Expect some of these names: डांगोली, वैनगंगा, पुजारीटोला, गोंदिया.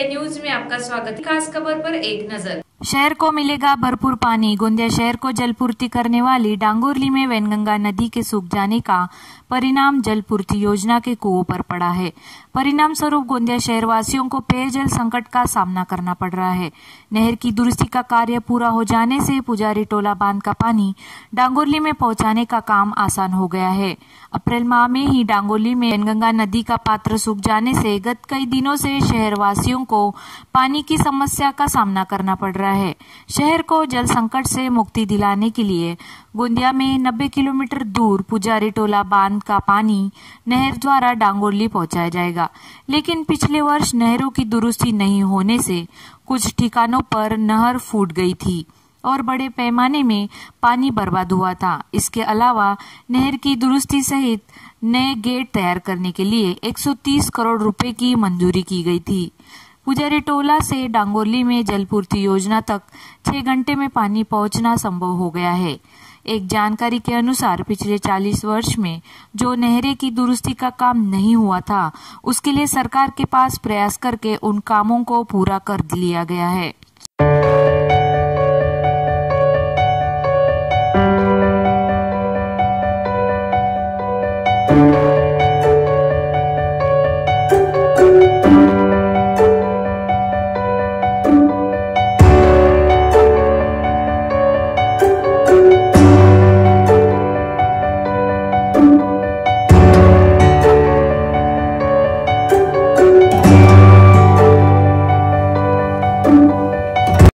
India news में आपका स्वागत है। खास खबर पर एक नजर। शहर को मिलेगा भरपूर पानी। गोंदिया शहर को जलपूर्ति करने वाली डांगोली में वैनगंगा नदी के सूख जाने का परिणाम जलपूर्ति योजना के कुओं पर पड़ा है। परिणाम स्वरूप गोंदिया शहरवासियों को पेयजल संकट का सामना करना पड़ रहा है। नहर की दुरुस्ती का कार्य पूरा हो जाने से पुजारीटोला बांध का पानी डांगोली में पहुंचाने का काम आसान हो गया है। अप्रैल माह में ही डांगोली में वैनगंगा नदी का पात्र सूख जाने से गत कई दिनों से शहरवासियों को पानी की समस्या का सामना करना पड़ रहा है। शहर को जल संकट से मुक्ति दिलाने के लिए गोंदिया में 90 किलोमीटर दूर पुजारीटोला बांध का पानी नहर द्वारा डांगोली पहुंचाया जाएगा, लेकिन पिछले वर्ष नहरों की दुरुस्ती नहीं होने से कुछ ठिकानों पर नहर फूट गई थी और बड़े पैमाने में पानी बर्बाद हुआ था। इसके अलावा नहर की दुरुस्ती सहित नए गेट तैयार करने के लिए 130 करोड़ रुपए की मंजूरी की गई थी। पुजारीटोला से डांगोली में जलपूर्ति योजना तक 6 घंटे में पानी पहुंचना संभव हो गया है। एक जानकारी के अनुसार पिछले 40 वर्ष में जो नहरें की दुरुस्ती का काम नहीं हुआ था, उसके लिए सरकार के पास प्रयास करके उन कामों को पूरा कर लिया गया है।